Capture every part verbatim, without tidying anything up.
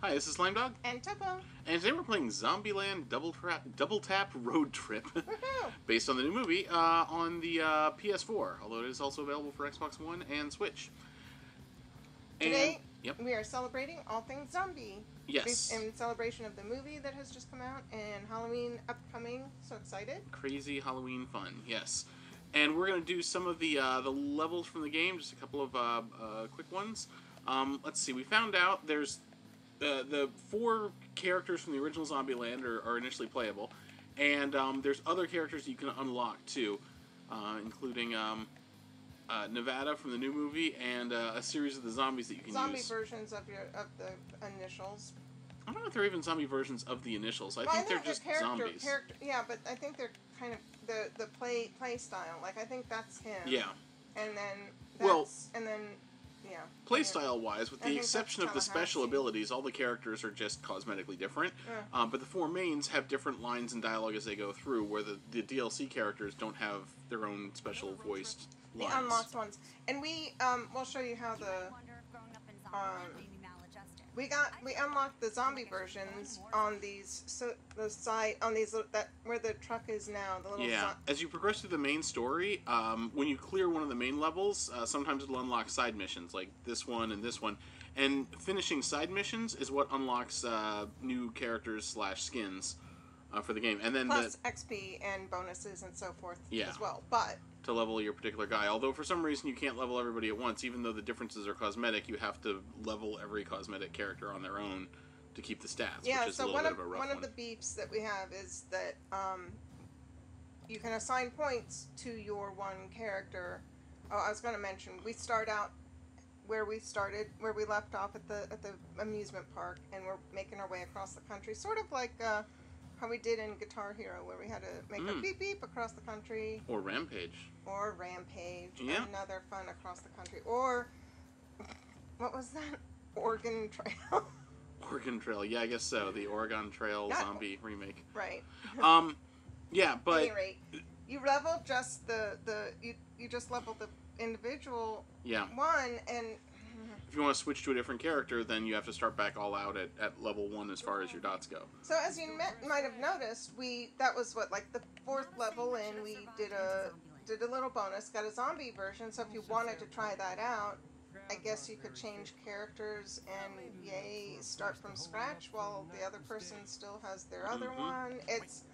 Hi, this is Slime Dog And Topo. And today we're playing Zombieland Double, Double Tap Road Trip, based on the new movie uh, on the uh, P S four, although it is also available for Xbox One and Switch. And, today, yep. we are celebrating all things zombie. Yes. In celebration of the movie that has just come out, and Halloween upcoming. So excited. Crazy Halloween fun, yes. And we're going to do some of the uh, the levels from the game, just a couple of uh, uh, quick ones. Um, let's see, we found out there's the, the four characters from the original Zombieland are, are initially playable, and um, there's other characters you can unlock too, uh, including um, uh, Nevada from the new movie, and uh, a series of the zombies that you can zombie use. Zombie versions of your of the initials. I don't know if they're even zombie versions of the initials. I well, think I they're just character, zombies. Character, yeah, but I think they're kind of the the play play style. Like I think that's him. Yeah. And then that's, well, and then yeah. Play style wise, with I the exception of the special abilities, all the characters are just cosmetically different. Yeah. Um, but the four mains have different lines and dialogue as they go through, where the the D L C characters don't have their own special voiced lines. The unlocked ones, and we um we'll show you how the um. We got we unlocked the zombie versions on these so the side on these that where the truck is now. The little yeah. So as you progress through the main story, um, when you clear one of the main levels, uh, sometimes it'll unlock side missions like this one and this one. And finishing side missions is what unlocks uh, new characters slash skins uh, for the game. And then plus the, X P and bonuses and so forth yeah, as well. But to level your particular guy, although for some reason you can't level everybody at once, even though the differences are cosmetic, you have to level every cosmetic character on their own to keep the stats, yeah, which is so a little bit of a rough one. Yeah, so one of the beefs that we have is that um, you can assign points to your one character. Oh, I was going to mention, we start out where we started, where we left off at the, at the amusement park, and we're making our way across the country, sort of like... Uh, how we did in Guitar Hero, where we had to make mm. a beep beep across the country. Or Rampage. Or Rampage. Yeah. Another fun across the country. Or, what was that? Oregon Trail. Oregon Trail. Yeah, I guess so. The Oregon Trail Not, zombie remake. Right. um, yeah, but... At any rate, you leveled just the, the you, you just leveled the individual yeah. one, and... If you want to switch to a different character, then you have to start back all out at, at level one as far as your dots go. So as you met, might have noticed, we that was what, like the fourth level, and we did a did a little bonus, got a zombie version, so if you wanted to try that out, I guess you could change characters and yay, start from scratch while the other person still has their other mm-hmm. one. It's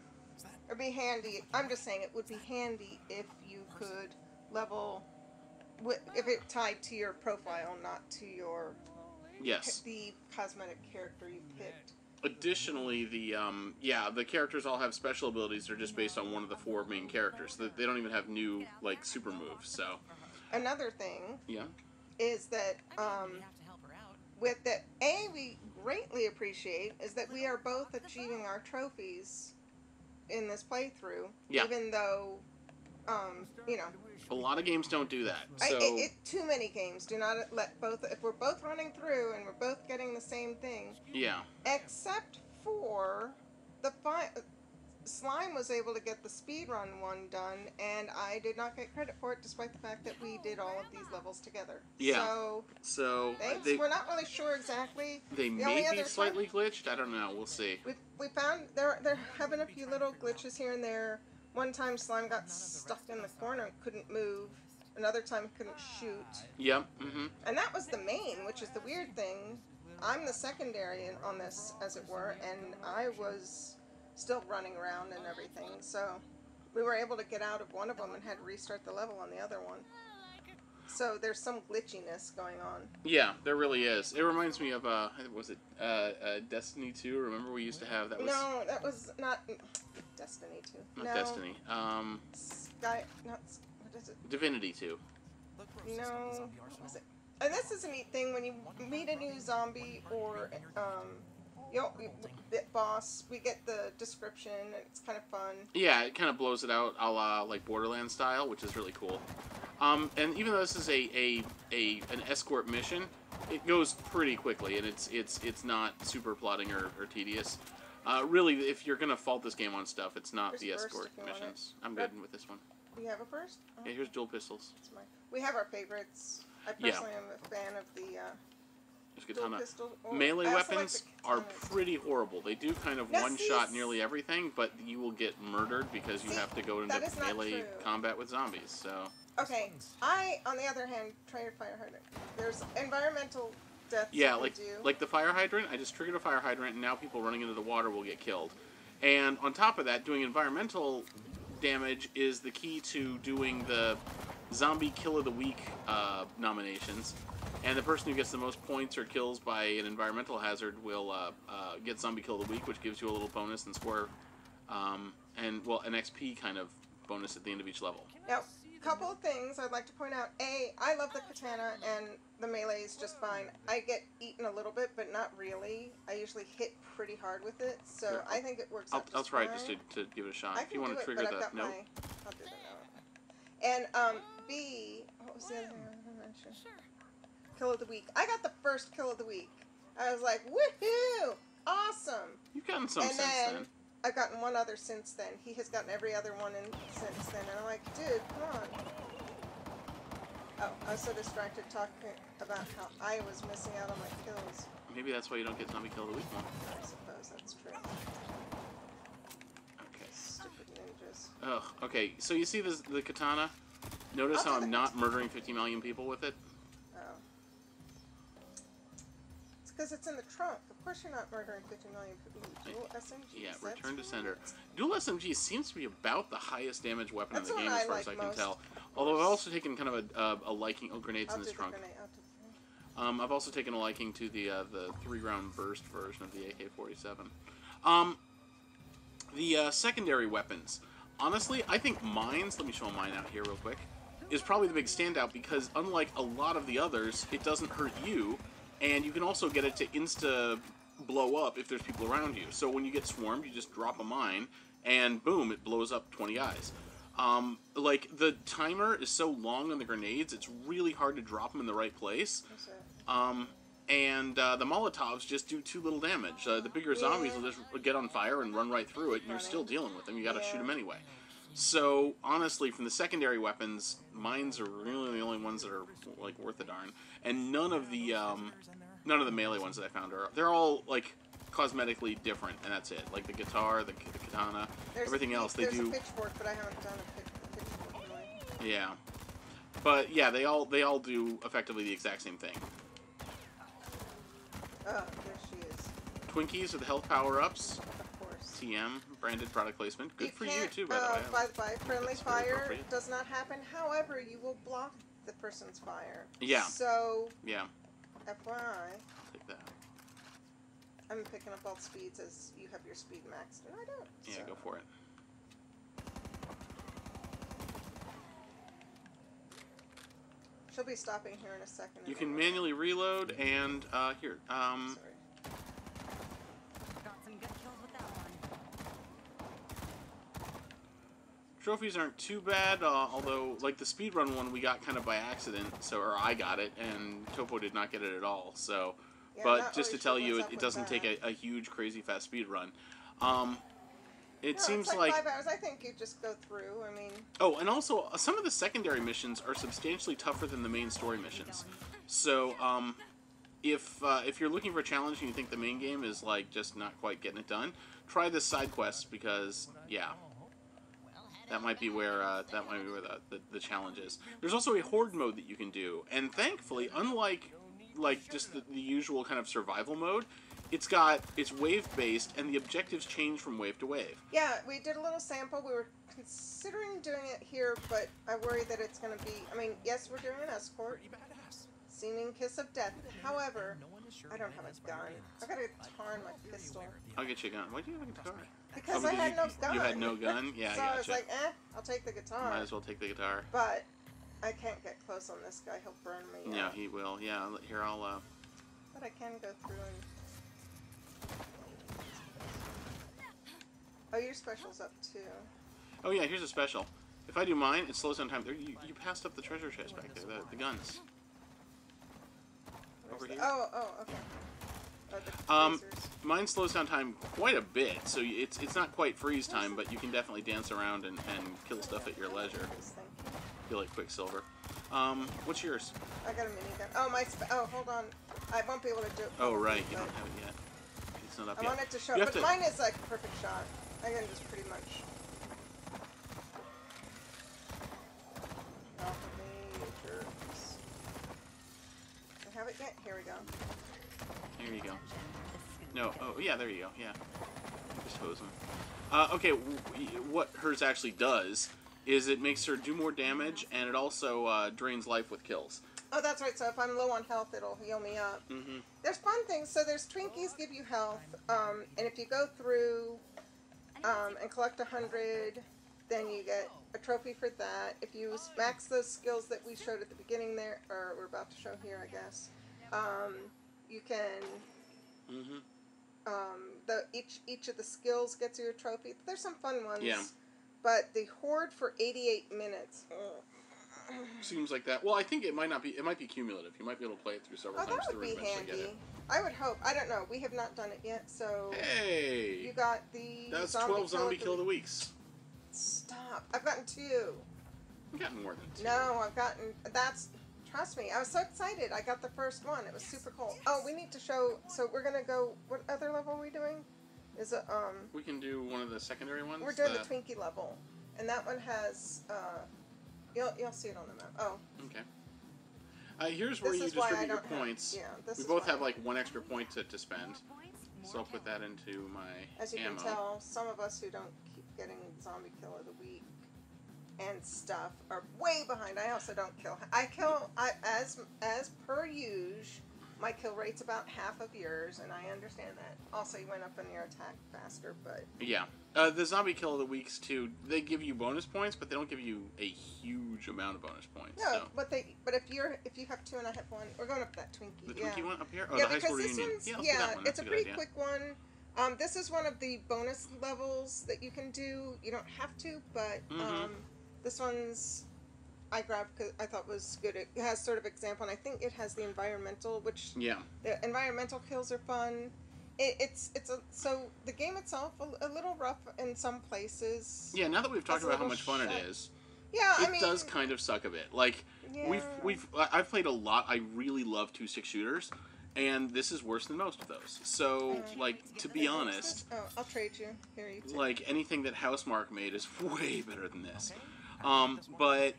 it'd be handy, I'm just saying it would be handy if you could level... If it tied to your profile, not to your yes the cosmetic character you picked. Additionally, the um yeah the characters all have special abilities. They're just based on one of the four main characters. So they don't even have new like super moves. So another thing yeah is that um with that a we greatly appreciate is that we are both achieving our trophies in this playthrough. Yeah. Even though. Um, you know, a lot of games don't do that. So I, it, it, too many games do not let both. If we're both running through and we're both getting the same thing, yeah. Except for the fi slime was able to get the speedrun one done, and I did not get credit for it, despite the fact that we did all of these levels together. Yeah. So, so thanks. They, we're not really sure exactly. They the may be slightly time, glitched. I don't know. We'll see. We we found they're they're having a few little glitches here and there. One time, Slime got stuck in the corner and couldn't move. Another time, couldn't shoot. Yep. Mm-hmm. And that was the main, which is the weird thing. I'm the secondary on this, as it were, and I was still running around and everything. So we were able to get out of one of them and had to restart the level on the other one. So there's some glitchiness going on. Yeah, there really is. It reminds me of, uh, was it uh, uh, Destiny two? Remember we used to have that? Was... No, that was not... Destiny two. Not no. Destiny. Um, Sky... Not... What is it? Divinity two. No. What was it? And this is a neat thing. When you meet a new zombie or um, you know, the boss, we get the description, and it's kind of fun. Yeah, it kind of blows it out a la like Borderlands style, which is really cool. Um, and even though this is a, a a an escort mission, it goes pretty quickly, and it's it's it's not super plotting or, or tedious. Uh, really, if you're gonna fault this game on stuff, it's not There's the escort missions. I'm good with this one. You have a first? Oh. Yeah, here's dual pistols. That's mine. We have our favorites. I personally yeah. am a fan of the uh, Just get time out. Melee weapons are pretty horrible. They do kind of one-shot nearly everything, but you will get murdered because you have to go into melee combat with zombies. So. Okay, I, on the other hand, triggered fire hydrant. There's environmental deaths. Yeah, like like the fire hydrant. I just triggered a fire hydrant, and now people running into the water will get killed. And on top of that, doing environmental damage is the key to doing the zombie kill of the week uh, nominations. And the person who gets the most points or kills by an environmental hazard will uh, uh, get zombie kill of the week, which gives you a little bonus and score, um, and well, an X P kind of bonus at the end of each level. Now, a couple of things I'd like to point out. A, I love the katana and the melee is just fine. I get eaten a little bit, but not really. I usually hit pretty hard with it, so sure. I think it works out. I'll, I'll try just to, to give it a shot. I if you want to trigger it, but the I've got no. My, I'll do that now. And um, B, what was the other thing? I'm not sure. Sure. Kill of the week. I got the first kill of the week. I was like, woohoo! Awesome! You've gotten some and since then, then. I've gotten one other since then. He has gotten every other one in, since then. And I'm like, dude, come on. Oh, I was so distracted talking about how I was missing out on my kills. Maybe that's why you don't get zombie kill of the week more. I suppose that's true. Okay. Stupid ninjas. Ugh, okay. So you see this, the katana? Notice I'll how I'm not murdering fifty million people with it? Oh. Because it's in the trunk. Of course you're not murdering fifty million people. Dual S M G. Yeah, return to sender. Dual S M G seems to be about the highest damage weapon in the game as far as I can tell. Although I've also taken kind of a, a, a liking... Oh, grenades in this trunk. Um, I've also taken a liking to the uh, the three-round burst version of the A K forty-seven. Um, the uh, secondary weapons. Honestly, I think mines... Let me show mine out here real quick. Is probably the big standout because unlike a lot of the others, it doesn't hurt you. And you can also get it to insta-blow up if there's people around you. So when you get swarmed, you just drop a mine, and boom, it blows up twenty eyes. Um, like, the timer is so long on the grenades, it's really hard to drop them in the right place. Um, and uh, the Molotovs just do too little damage. Uh, the bigger zombies yeah. will just get on fire and run right through it, and you're still dealing with them. You gotta yeah. shoot them anyway. So, honestly, from the secondary weapons, mines are really the only ones that are, like, worth a darn. And none of the, um, none of the melee ones that I found are, they're all, like, cosmetically different, and that's it. Like, the guitar, the, the katana, there's, everything else, they do... There's a pitchfork, but I haven't done a pitchfork really. Yeah. But, yeah, they all, they all do effectively the exact same thing. Oh, there she is. Twinkies are the health power-ups. T M, branded product placement. Good you for you, too, by uh, the way. By the way, friendly fire does not happen. However, you will block the person's fire. Yeah. So, yeah. F Y I. I'll take that. I'm picking up all speeds as you have your speed maxed. And I don't. Yeah, so. Go for it. She'll be stopping here in a second. You can manually reload and, uh, here. Um, Sorry. Trophies aren't too bad, uh, although, like, the speedrun one we got kind of by accident, so, or I got it, and Topo did not get it at all, so, yeah, but just to tell you, it, it doesn't take a, a huge, crazy fast speedrun. Um, it no, seems it's like, like... five hours, I think you just go through, I mean... Oh, and also, uh, some of the secondary missions are substantially tougher than the main story missions, so, um... If uh, if you're looking for a challenge and you think the main game is, like, just not quite getting it done, try this side quest because, yeah, that might be where uh, that might be where the, the, the challenge is. There's also a horde mode that you can do, and thankfully, unlike like just the, the usual kind of survival mode, it's got it's wave based and the objectives change from wave to wave. Yeah, we did a little sample. We were considering doing it here, but I worry that it's going to be. I mean, yes, we're doing an escort. Seeming kiss of death. However, I don't have a gun. I've got a guitar in my pistol. I'll get you a gun. Why do you have a guitar? Because oh, I had you, no gun. You had no gun? Yeah, so I gotcha. I was like, eh, I'll take the guitar. Might as well take the guitar. But I can't get close on this guy. He'll burn me. Yeah, no, he will. Yeah, here, I'll... Uh... But I can go through and... Oh, your special's up, too. Oh, yeah, here's a special. If I do mine, it slows down time. You, you passed up the treasure chest back there, the, the guns. Over here. Oh, oh, okay. Oh, um, mine slows down time quite a bit, so it's it's not quite freeze time, but you can definitely dance around and, and kill stuff at your leisure. I feel like Quicksilver. Um, what's yours? I got a minigun. Oh, my, sp oh, hold on. I won't be able to do it. Oh, right. You don't have it yet. It's not up I yet. I want it to show, but to... mine is like a perfect shot. I can just pretty much. I have it yet? Here we go. Here you go. No, oh, yeah, there you go. Yeah. Just hose them. Uh, okay, what hers actually does is it makes her do more damage, and it also uh, drains life with kills. Oh, that's right. So if I'm low on health, it'll heal me up. Mm-hmm. There's fun things. So there's Twinkies give you health, um, and if you go through um, and collect one hundred, then you get a trophy for that. If you max those skills that we showed at the beginning there, or we're about to show here, I guess, um, you can... Mm-hmm. Um, the, each each of the skills gets you a trophy. There's some fun ones. Yeah. But the horde for eighty-eight minutes. Ugh. Seems like that. Well, I think it might not be. It might be cumulative. You might be able to play it through several oh, times. That would be handy. I would hope. I don't know. We have not done it yet. So. Hey. You got the. That's zombie twelve zombie kill of the weeks. Stop! I've gotten two. I've gotten more than two. No, I've gotten. That's. Trust me, I was so excited. I got the first one. It was super cool. Oh, we need to show. So we're gonna go. What other level are we doing? Is it um? We can do one of the secondary ones. We're doing the, the Twinkie level, and that one has. Uh, you'll you'll see it on the map. Oh. Okay. Uh, here's where you distribute your points. Yeah. This we both have like one extra point to to spend. So I'll put that into my. As you ammo. Can tell, some of us who don't keep getting zombie kill of the week. And stuff are way behind. I also don't kill. I kill I, as as per usual. My kill rate's about half of yours, and I understand that. Also, you went up in your attack faster, but yeah, uh, the zombie kill of the weeks too. They give you bonus points, but they don't give you a huge amount of bonus points. No, so. but they but if you're if you have two and I have one, we're going up that Twinkie. The yeah. Twinkie one up here. Oh, yeah, the high school reunion. Yeah, yeah it's a, a pretty idea. quick one. Um, this is one of the bonus levels that you can do. You don't have to, but mm-hmm. um. This one's I grabbed because I thought was good. It has sort of example, and I think it has the environmental, which yeah, the environmental kills are fun. It, it's it's a, so the game itself a, a little rough in some places. Yeah, now that we've talked about how much fun it is, yeah, it I mean, does kind of suck a bit. Like yeah. we've we've I've played a lot. I really love two six shooters, and this is worse than most of those. So uh, like to be honest, oh, I'll trade you here. You take. Like anything that Housemarque made is way better than this. Okay. Um, but,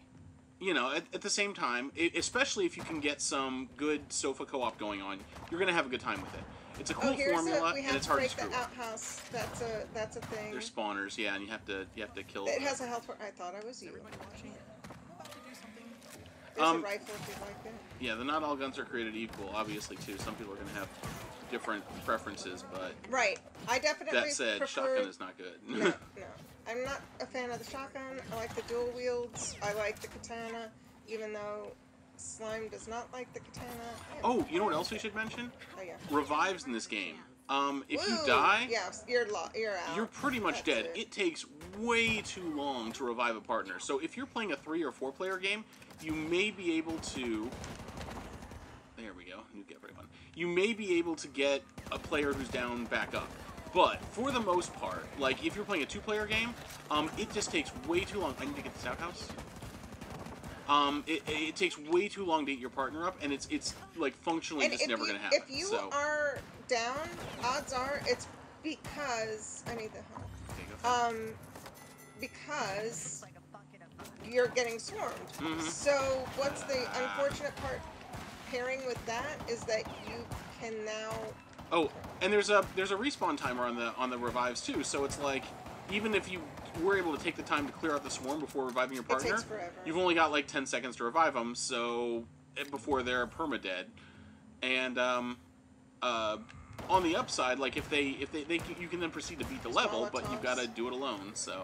you know, at, at the same time, it, especially if you can get some good sofa co-op going on, you're going to have a good time with it. It's a cool oh, formula, a, and it's hard to screw up. We have to break the outhouse. That's a, that's a thing. They're spawners, yeah, and you have to you have to kill them. It has a health bar. I thought I was you. Everybody watching? There's um, a rifle if you like it. Yeah, the not all guns are created equal, obviously, too. Some people are going to have different preferences, but... Right. I definitely That said, preferred... shotgun is not good. No, no. I'm not a fan of the shotgun. I like the dual wields. I like the katana, even though Slime does not like the katana. Oh, you know what else we should mention? Oh, yeah. Revives in this game. Um, if Ooh, you die, yeah, you're, lo you're out. You're pretty much That's dead. It. it takes way too long to revive a partner. So if you're playing a three or four player game, you may be able to. There we go. Nuke everyone. You may be able to get a player who's down back up. But, for the most part, like, if you're playing a two-player game, um, it just takes way too long. I need to get this outhouse. Um, it, it takes way too long to get your partner up, and it's, it's like, functionally and just never going to happen. If you so. are down, odds are it's because... I need the help. Okay, um, because you're getting swarmed. Mm-hmm. So, what's the unfortunate part pairing with that is that you can now... Oh, and there's a there's a respawn timer on the on the revives too, so it's like even if you were able to take the time to clear out the swarm before reviving your partner, it takes forever. You've only got like ten seconds to revive them, so before they're permadead. And um, uh, on the upside, like if they if they, they you can then proceed to beat the level, but you've got to do it alone. So.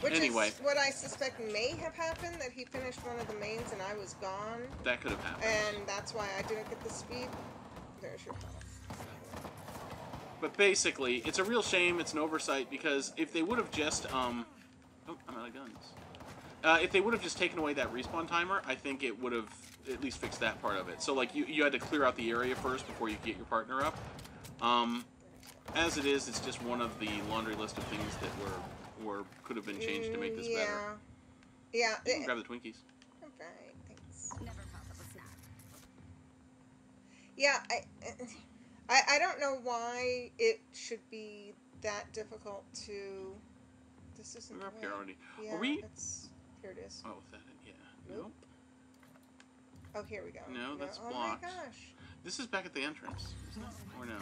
Which anyway. is what I suspect may have happened, that he finished one of the mains and I was gone. That could have happened. And that's why I didn't get the speed. There's your house. But basically, it's a real shame. It's an oversight because if they would have just, um, oh, I'm out of guns. Uh, if they would have just taken away that respawn timer, I think it would have at least fixed that part of it. So like you, you had to clear out the area first before you get your partner up. Um, as it is, it's just one of the laundry list of things that were, were could have been changed to make this yeah. better. Yeah. Yeah. Grab the Twinkies. Right, thanks. Never pop up a snack. Yeah, I, I, I don't know why it should be that difficult to. This isn't. We're up here already. Yeah, are we? It's, here it is. Oh, that yeah. Nope. nope. Oh, here we go. No, that's no. blocked. Oh my gosh. This is back at the entrance, isn't it? Or no?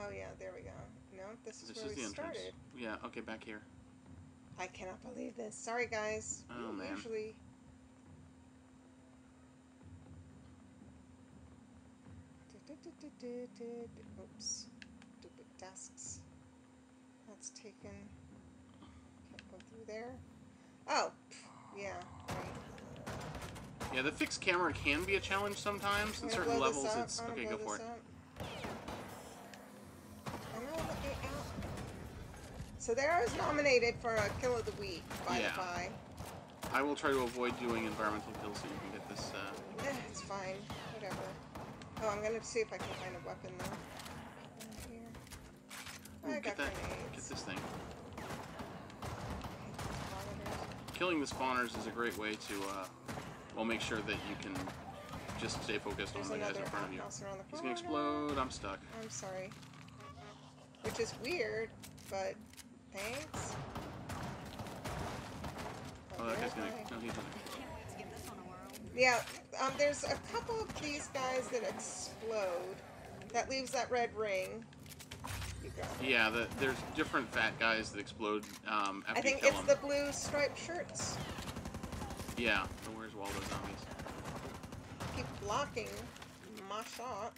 Oh yeah, there we go. No, this is this where is we the started. Entrance. Yeah. Okay, back here. I cannot believe this. Sorry, guys. Oh, we man. Usually. Oops. Stupid desks. That's taken. Can't go through there. Oh, yeah. Right. Yeah, the fixed camera can be a challenge sometimes. In certain levels, it's okay. Go for it. So there I was nominated for a Kill of the Week, by yeah. the by. I will try to avoid doing environmental kills so you can get this, uh... Eh, it's fine. Whatever. Oh, I'm gonna see if I can find a weapon, though. Here. Oh, Ooh, I get got that. Grenades. Get this thing. Killing the spawners is a great way to, uh... well, make sure that you can just stay focused There's on the guys in front of you. He's gonna explode. I'm stuck. I'm sorry. Which is weird, but... Thanks. Oh, oh that guy's gonna. No, he doesn't. Yeah, um, there's a couple of these guys that explode. That leaves that red ring. You got it. Yeah, the, there's different fat guys that explode. Um, after I think you kill it's them. The blue striped shirts. Yeah, so where's Waldo zombies? Keep blocking my shot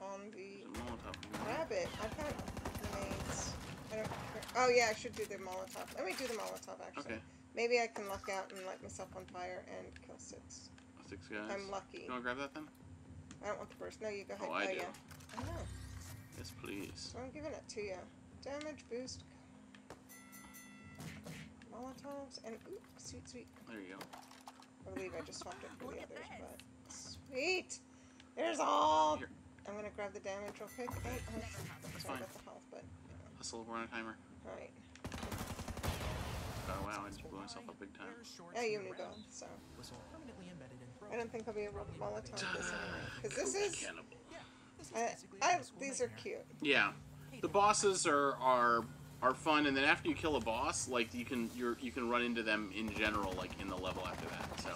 on the rabbit. I've got grenades. I don't care. Oh yeah, I should do the Molotov. Let me do the Molotov actually. Okay. Maybe I can luck out and light myself on fire and kill six. Six guys. I'm lucky. You wanna grab that then? I don't want the burst. No, you go ahead. Oh, I oh, do. Yeah. I know. Yes, please. So I'm giving it to you. Damage boost. Molotovs and ooh, sweet, sweet. There you go. I believe I just swapped it for the others, but sweet. There's all. Here. I'm gonna grab the damage real quick. Oh, oh. That's sorry fine. About the health, but. Hustle, we're on a timer. Alright. Oh wow, I just blew myself up big time. Yeah, you need to go, so. I don't think I'll be able to Molotov this anyway. Because this is... I, I, these are cute. Yeah. The bosses are, are are fun, and then after you kill a boss, like, you can you're, you can run into them in general, like, in the level after that, so.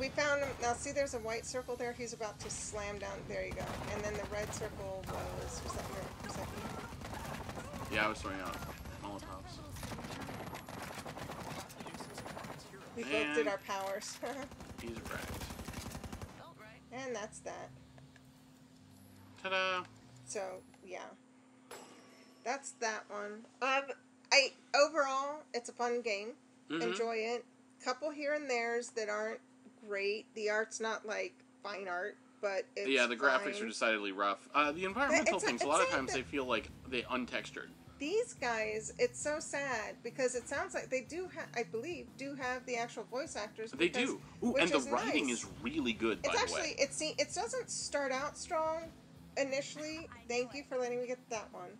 We found him. Now, see, there's a white circle there. He's about to slam down. There you go. And then the red circle was... Was that your... Was that your Yeah, I was throwing out Molotovs. We and both did our powers. He's wrecked. And that's that. Ta-da! So, yeah. That's that one. Um, I overall, it's a fun game. Mm-hmm. Enjoy it. Couple here and there's that aren't great. The art's not, like, fine art. But it's yeah, the fine. Graphics are decidedly rough. Uh, the environmental it's, things, it's a lot of times they feel like they're untextured. These guys, it's so sad because it sounds like they do, ha I believe, do have the actual voice actors. Because, they do. Ooh, and the writing nice. Is really good, it's by actually, the way. It's actually, it doesn't start out strong initially. Thank you for letting me get that one.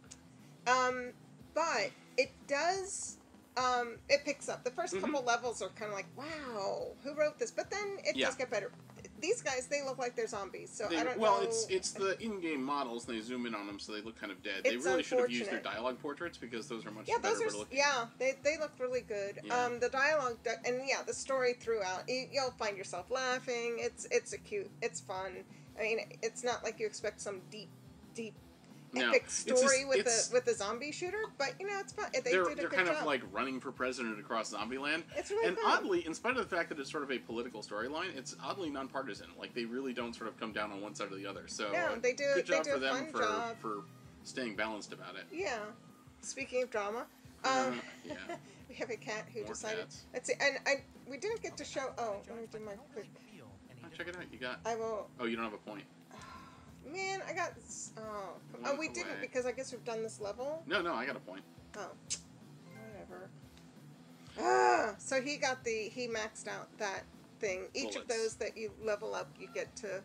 Um, but it does... Um, it picks up. The first couple mm-hmm. levels are kind of like, wow, who wrote this? But then it yeah. does get better. These guys, they look like they're zombies, so they, I don't well, know. Well, it's it's the in-game models, and they zoom in on them, so they look kind of dead. It's they really should have used their dialogue portraits, because those are much yeah, better those are, looking. Yeah, they, they look really good. Yeah. Um, the dialogue, and yeah, the story throughout, you, you'll find yourself laughing. It's, it's a cute, it's fun. I mean, it's not like you expect some deep, deep, Now, epic story just, with a with a zombie shooter, but you know it's fun. They did a good They're kind job. Of like running for president across Zombieland. It's really and fun. Oddly, in spite of the fact that it's sort of a political storyline, it's oddly nonpartisan. Like they really don't sort of come down on one side or the other. So yeah, they do. Good job they do for a them fun for job. For staying balanced about it. Yeah. Speaking of drama, um, yeah. we have a cat who More decided. Cats. Let's see, and I we didn't get to show. Oh, let me do my quick. Oh, check it out. You got. I will. Oh, you don't have a point. Man, I got... Oh, oh we away. Didn't because I guess we've done this level. No, no, I got a point. Oh, whatever. Ah, so he got the... He maxed out that thing. Each Bullets. Of those that you level up, you get to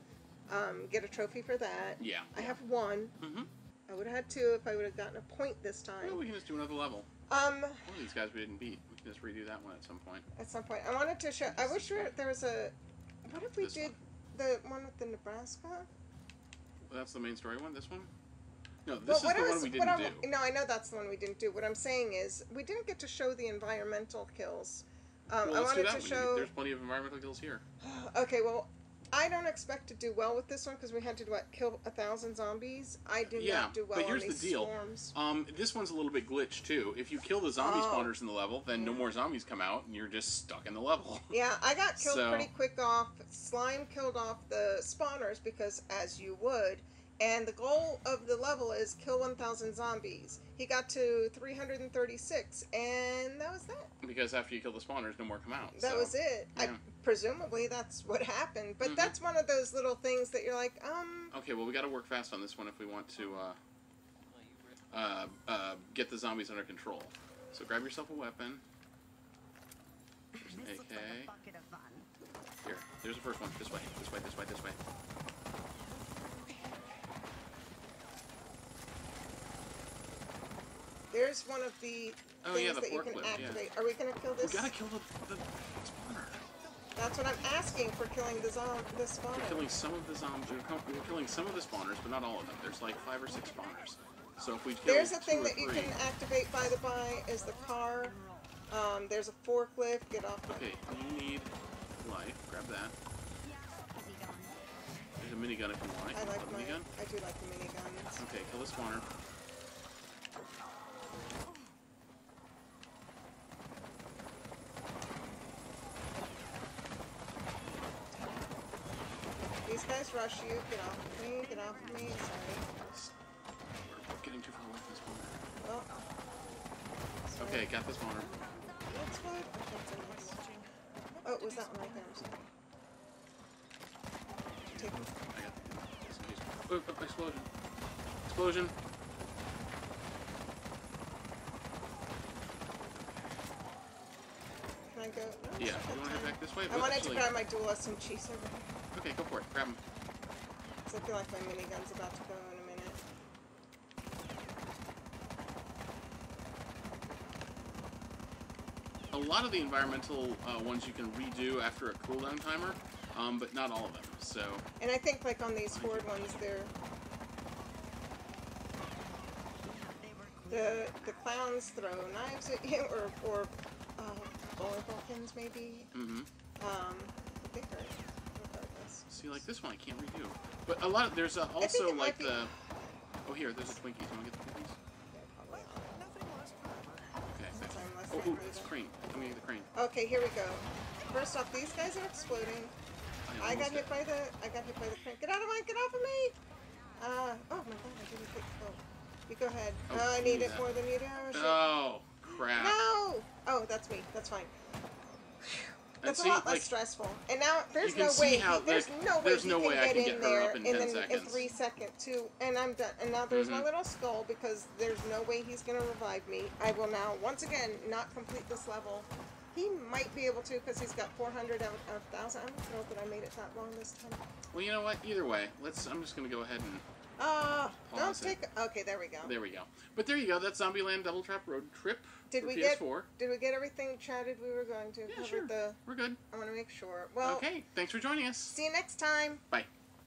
um, get a trophy for that. Yeah. I have one. Mm-hmm. I would have had two if I would have gotten a point this time. Well, we can just do another level. Um, One of these guys we didn't beat. should just redo that one at some point. At some point. I wanted to show... I wish there was a... What if we did the one with the Nebraska? Well, that's the main story one? This one? No, this well, is the was, one we didn't I, do. No, I know that's the one we didn't do. What I'm saying is, we didn't get to show the environmental kills. Um, well, I wanted to show... There's plenty of environmental kills here. Okay, well, I don't expect to do well with this one, because we had to, what, kill a thousand zombies? I do yeah, not do well but here's on these the deal. Swarms. Um, this one's a little bit glitched, too. If you kill the zombie oh. spawners in the level, then yeah. no more zombies come out, and you're just stuck in the level. Yeah, I got killed so. pretty quick off. Slime killed off the spawners, because, as you would... And the goal of the level is kill one thousand zombies. He got to three hundred thirty-six, and that was that. Because after you kill the spawners, no more come out. That so. was it. Yeah. I, presumably, that's what happened. But mm-hmm. that's one of those little things that you're like, um... Okay, well, we got to work fast on this one if we want to uh, uh, uh, get the zombies under control. So grab yourself a weapon. There's an this A K. Like a bucket of fun. Here, there's the first one. This way, this way, this way, this way. There's one of the oh, things yeah, the that you can clip, activate. Yeah. Are we going to kill this? We got to kill the, the spawner. That's what I'm asking for killing the, zom the spawner. We're killing some of the zombies. We're killing some of the spawners, but not all of them. There's like five or six spawners. So if we kill There's a thing that three, you can activate, by the by, is the car. Um, there's a forklift. Get off. Okay, you need life. Grab that. There's a minigun if you want. I like the minigun. I do like the miniguns. Okay, kill the spawner. These guys rush you. Get off of me. Get off of me. Sorry. We're getting too far away from this spawner. Oh. Sorry. Okay, got this spawner. That's good. That's nice. Oh, it was that one right there. I'm sorry. Take him. I got the... Oh, explosion. Explosion. Can I go? No, yeah, you want to head back this way? I wanted actually... to grab my dual S M Gs over here. Okay, go for it. Grab him. Because I feel like my minigun's about to go in a minute. A lot of the environmental uh, ones you can redo after a cooldown timer, um, but not all of them, so... And I think, like, on these horde ones, they're... The, the clowns throw knives at you, or, or uh, volleyball pins, maybe. Mm-hmm. Um, I think they're... See, like this one, I can't redo. But a lot of there's uh, also like be... the oh here, there's a Twinkie. Do you want to get the Twinkies? Okay. That's... Oh, ooh, it's a crane. Let me get the crane. Okay, here we go. First off, these guys are exploding. I, I got hit it. by the I got hit by the crane. Get out of my Get off of me! Uh oh my God, I didn't get oh. You go ahead. Oh, oh I need it that. more than you do. Oh crap! No! Oh, that's me. That's fine. That's see, a lot less like, stressful. And now there's no way how, like, there's no way there's no way I can get in there her up in, in, ten the, in three seconds too. And I'm done. And now there's mm-hmm. my little skull because there's no way he's gonna revive me. I will now once again not complete this level. He might be able to because he's got four hundred out of one thousand. I'm thrilled that I made it that long this time. Well, you know what? Either way, let's. I'm just gonna go ahead and. Uh, don't take. It. Okay, there we go. There we go. But there you go. That's Zombieland Double Tap Road Trip. Did for we P S four. get? Did we get everything chatted we were going to? Yeah, sure. The, We're good. I want to make sure. Well. Okay. Thanks for joining us. See you next time. Bye.